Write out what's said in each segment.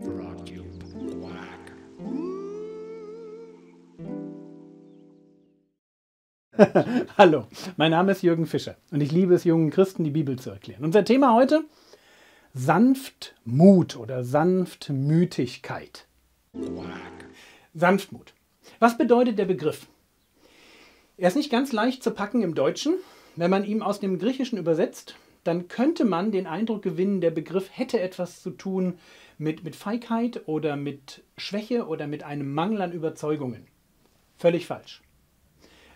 Brought you quack. Hallo, mein Name ist Jürgen Fischer und ich liebe es, jungen Christen die Bibel zu erklären. Unser Thema heute: Sanftmut oder Sanftmütigkeit. Quack. Sanftmut. Was bedeutet der Begriff? Er ist nicht ganz leicht zu packen im Deutschen. Wenn man ihn aus dem Griechischen übersetzt, dann könnte man den Eindruck gewinnen, der Begriff hätte etwas zu tun mit Feigheit oder mit Schwäche oder mit einem Mangel an Überzeugungen. Völlig falsch.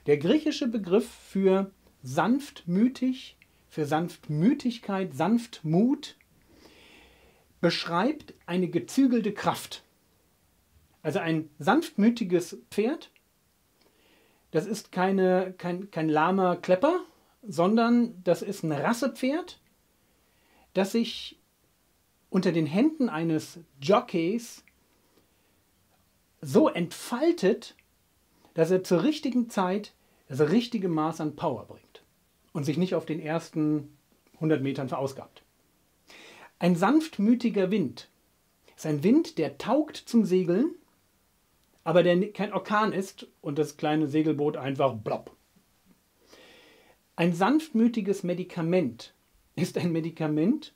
Der griechische Begriff für sanftmütig, für Sanftmütigkeit, Sanftmut, beschreibt eine gezügelte Kraft. Also ein sanftmütiges Pferd, das ist kein lahmer Klepper, sondern das ist ein Rassepferd, das sich unter den Händen eines Jockeys so entfaltet, dass er zur richtigen Zeit das richtige Maß an Power bringt und sich nicht auf den ersten 100 Metern verausgabt. Ein sanftmütiger Wind ist ein Wind, der taugt zum Segeln, aber der kein Orkan ist und das kleine Segelboot einfach blopp. Ein sanftmütiges Medikament ist ein Medikament,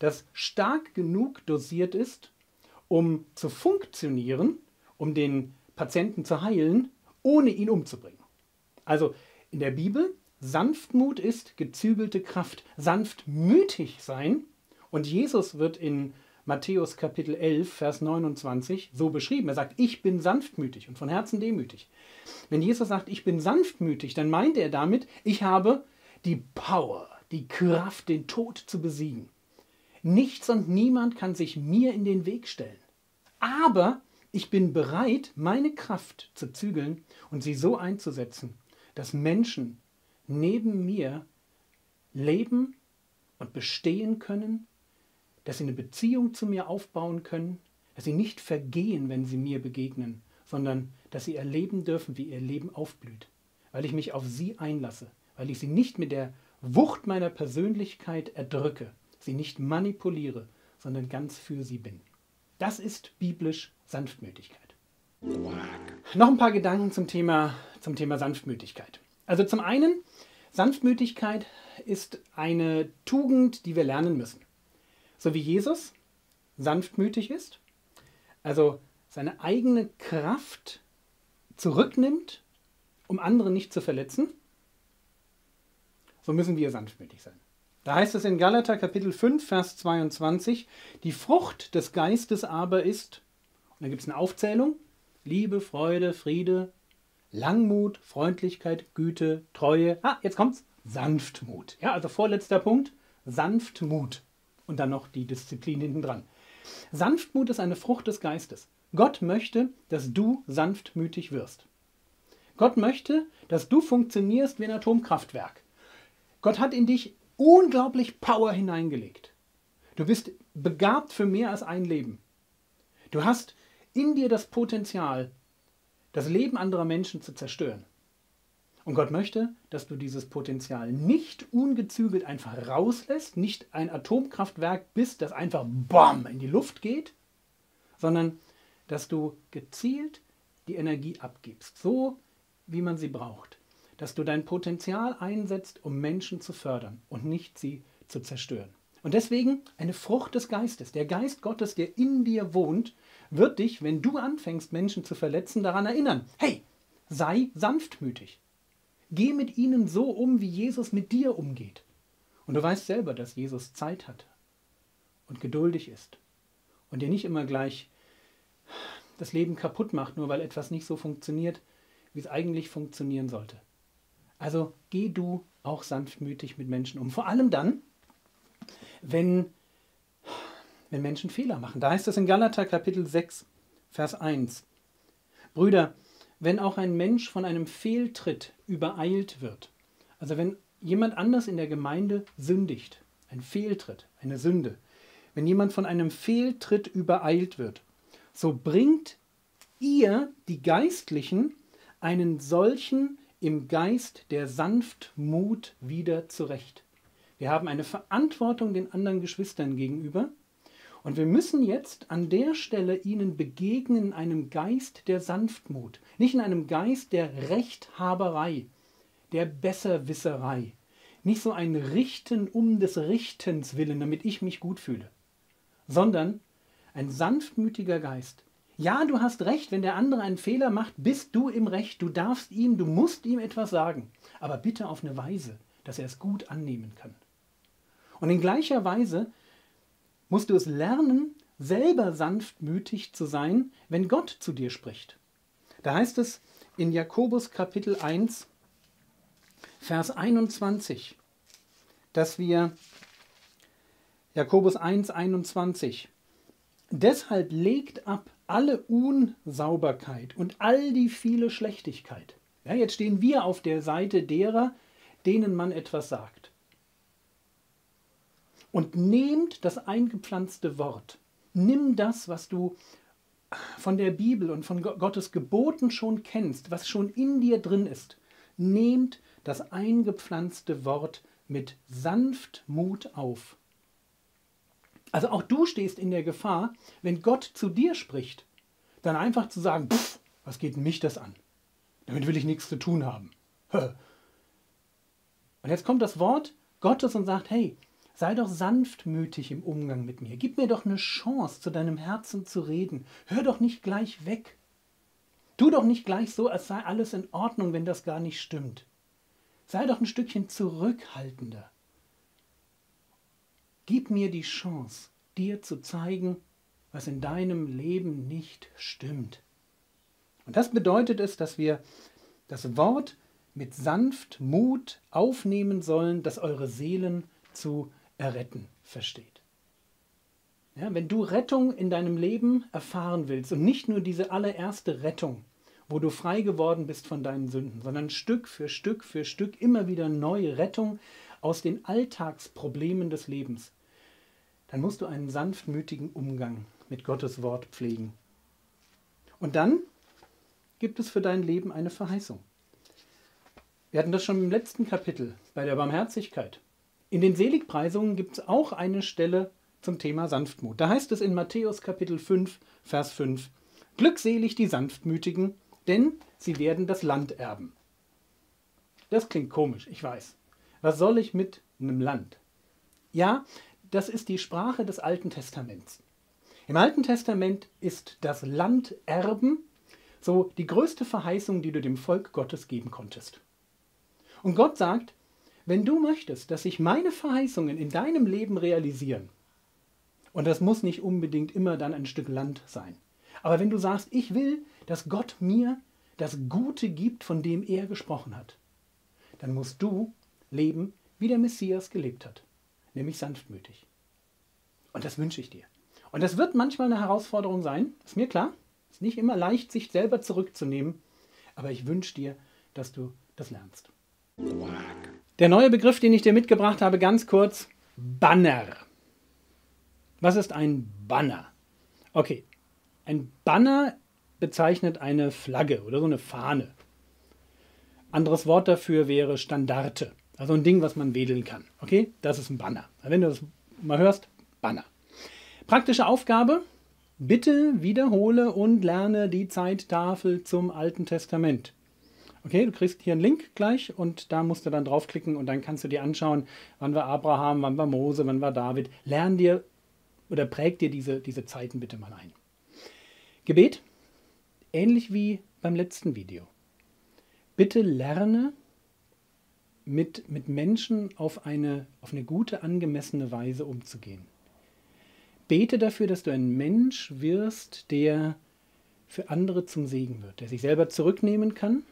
das stark genug dosiert ist, um zu funktionieren, um den Patienten zu heilen, ohne ihn umzubringen. Also in der Bibel, Sanftmut ist gezügelte Kraft, sanftmütig sein. Und Jesus wird in Matthäus Kapitel 11, Vers 29 so beschrieben. Er sagt, ich bin sanftmütig und von Herzen demütig. Wenn Jesus sagt, ich bin sanftmütig, dann meint er damit, ich habe die Power, die Kraft, den Tod zu besiegen. Nichts und niemand kann sich mir in den Weg stellen. Aber ich bin bereit, meine Kraft zu zügeln und sie so einzusetzen, dass Menschen neben mir leben und bestehen können, dass sie eine Beziehung zu mir aufbauen können, dass sie nicht vergehen, wenn sie mir begegnen, sondern dass sie erleben dürfen, wie ihr Leben aufblüht, weil ich mich auf sie einlasse, weil ich sie nicht mit der Wucht meiner Persönlichkeit erdrücke, sie nicht manipuliere, sondern ganz für sie bin. Das ist biblisch Sanftmütigkeit. Noch ein paar Gedanken zum Thema Sanftmütigkeit. Also zum einen, Sanftmütigkeit ist eine Tugend, die wir lernen müssen. So wie Jesus sanftmütig ist, also seine eigene Kraft zurücknimmt, um andere nicht zu verletzen, so müssen wir sanftmütig sein. Da heißt es in Galater Kapitel 5, Vers 22, die Frucht des Geistes aber ist, und da gibt es eine Aufzählung, Liebe, Freude, Friede, Langmut, Freundlichkeit, Güte, Treue, jetzt kommt's, Sanftmut. Ja, also vorletzter Punkt, Sanftmut. Und dann noch die Disziplin hintendran. Sanftmut ist eine Frucht des Geistes. Gott möchte, dass du sanftmütig wirst. Gott möchte, dass du funktionierst wie ein Atomkraftwerk. Gott hat in dich unglaublich Power hineingelegt. Du bist begabt für mehr als ein Leben. Du hast in dir das Potenzial, das Leben anderer Menschen zu zerstören. Und Gott möchte, dass du dieses Potenzial nicht ungezügelt einfach rauslässt, nicht ein Atomkraftwerk bist, das einfach BOM in die Luft geht, sondern dass du gezielt die Energie abgibst, so wie man sie braucht. Dass du dein Potenzial einsetzt, um Menschen zu fördern und nicht sie zu zerstören. Und deswegen eine Frucht des Geistes. Der Geist Gottes, der in dir wohnt, wird dich, wenn du anfängst, Menschen zu verletzen, daran erinnern. Hey, sei sanftmütig. Geh mit ihnen so um, wie Jesus mit dir umgeht. Und du weißt selber, dass Jesus Zeit hat und geduldig ist und dir nicht immer gleich das Leben kaputt macht, nur weil etwas nicht so funktioniert, wie es eigentlich funktionieren sollte. Also geh du auch sanftmütig mit Menschen um. Vor allem dann, wenn Menschen Fehler machen. Da heißt es in Galater Kapitel 6, Vers 1. Brüder, wenn auch ein Mensch von einem Fehltritt übereilt wird, also wenn jemand anders in der Gemeinde sündigt, ein Fehltritt, eine Sünde, wenn jemand von einem Fehltritt übereilt wird, so bringt ihr, die Geistlichen, einen solchen im Geist der Sanftmut wieder zurecht. Wir haben eine Verantwortung den anderen Geschwistern gegenüber Und wir müssen jetzt an der Stelle ihnen begegnen in einem Geist der Sanftmut, nicht in einem Geist der Rechthaberei, der Besserwisserei. Nicht so ein Richten um des Richtens willen, damit ich mich gut fühle, sondern ein sanftmütiger Geist. Ja, du hast recht, wenn der andere einen Fehler macht, bist du im Recht, du darfst ihm, du musst ihm etwas sagen, aber bitte auf eine Weise, dass er es gut annehmen kann. Und in gleicher Weise musst du es lernen, selber sanftmütig zu sein, wenn Gott zu dir spricht. Da heißt es in Jakobus Kapitel 1, Vers 21, dass wir, Jakobus 1, 21, deshalb legt ab alle Unsauberkeit und all die viele Schlechtigkeit. Ja, jetzt stehen wir auf der Seite derer, denen man etwas sagt. Und nehmt das eingepflanzte Wort. Nimm das, was du von der Bibel und von Gottes Geboten schon kennst, was schon in dir drin ist. Nehmt das eingepflanzte Wort mit Sanftmut auf. Also auch du stehst in der Gefahr, wenn Gott zu dir spricht, dann einfach zu sagen, pff, was geht mich das an? Damit will ich nichts zu tun haben. Und jetzt kommt das Wort Gottes und sagt, hey, sei doch sanftmütig im Umgang mit mir. Gib mir doch eine Chance, zu deinem Herzen zu reden. Hör doch nicht gleich weg. Tu doch nicht gleich so, als sei alles in Ordnung, wenn das gar nicht stimmt. Sei doch ein Stückchen zurückhaltender. Gib mir die Chance, dir zu zeigen, was in deinem Leben nicht stimmt. Und das bedeutet es, dass wir das Wort mit Sanftmut aufnehmen sollen, das eure Seelen zu erretten versteht. Ja, wenn du Rettung in deinem Leben erfahren willst und nicht nur diese allererste Rettung, wo du frei geworden bist von deinen Sünden, sondern Stück für Stück für Stück immer wieder neue Rettung aus den Alltagsproblemen des Lebens, dann musst du einen sanftmütigen Umgang mit Gottes Wort pflegen. Und dann gibt es für dein Leben eine Verheißung. Wir hatten das schon im letzten Kapitel bei der Barmherzigkeit. In den Seligpreisungen gibt es auch eine Stelle zum Thema Sanftmut. Da heißt es in Matthäus Kapitel 5, Vers 5, glückselig die Sanftmütigen, denn sie werden das Land erben. Das klingt komisch, ich weiß. Was soll ich mit einem Land? Ja, das ist die Sprache des Alten Testaments. Im Alten Testament ist das Land erben so die größte Verheißung, die du dem Volk Gottes geben konntest. Und Gott sagt, wenn du möchtest, dass sich meine Verheißungen in deinem Leben realisieren, und das muss nicht unbedingt immer dann ein Stück Land sein, aber wenn du sagst, ich will, dass Gott mir das Gute gibt, von dem er gesprochen hat, dann musst du leben, wie der Messias gelebt hat, nämlich sanftmütig. Und das wünsche ich dir. Und das wird manchmal eine Herausforderung sein, ist mir klar, ist nicht immer leicht, sich selber zurückzunehmen, aber ich wünsche dir, dass du das lernst. Der neue Begriff, den ich dir mitgebracht habe, ganz kurz, Banner. Was ist ein Banner? Okay, ein Banner bezeichnet eine Flagge oder so eine Fahne. Anderes Wort dafür wäre Standarte, also ein Ding, was man wedeln kann. Okay, das ist ein Banner. Wenn du das mal hörst, Banner. Praktische Aufgabe, bitte wiederhole und lerne die Zeittafel zum Alten Testament. Okay, du kriegst hier einen Link gleich und da musst du dann draufklicken und dann kannst du dir anschauen, wann war Abraham, wann war Mose, wann war David. Lern dir oder präg dir diese Zeiten bitte mal ein. Gebet, ähnlich wie beim letzten Video. Bitte lerne, mit Menschen auf eine gute, angemessene Weise umzugehen. Bete dafür, dass du ein Mensch wirst, der für andere zum Segen wird, der sich selber zurücknehmen kann,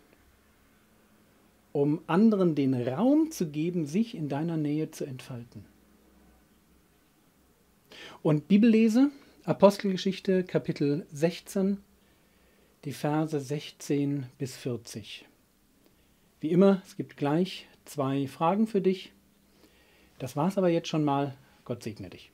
um anderen den Raum zu geben, sich in deiner Nähe zu entfalten. Und Bibellese, Apostelgeschichte, Kapitel 16, die Verse 16 bis 40. Wie immer, es gibt gleich 2 Fragen für dich. Das war's aber jetzt schon mal. Gott segne dich.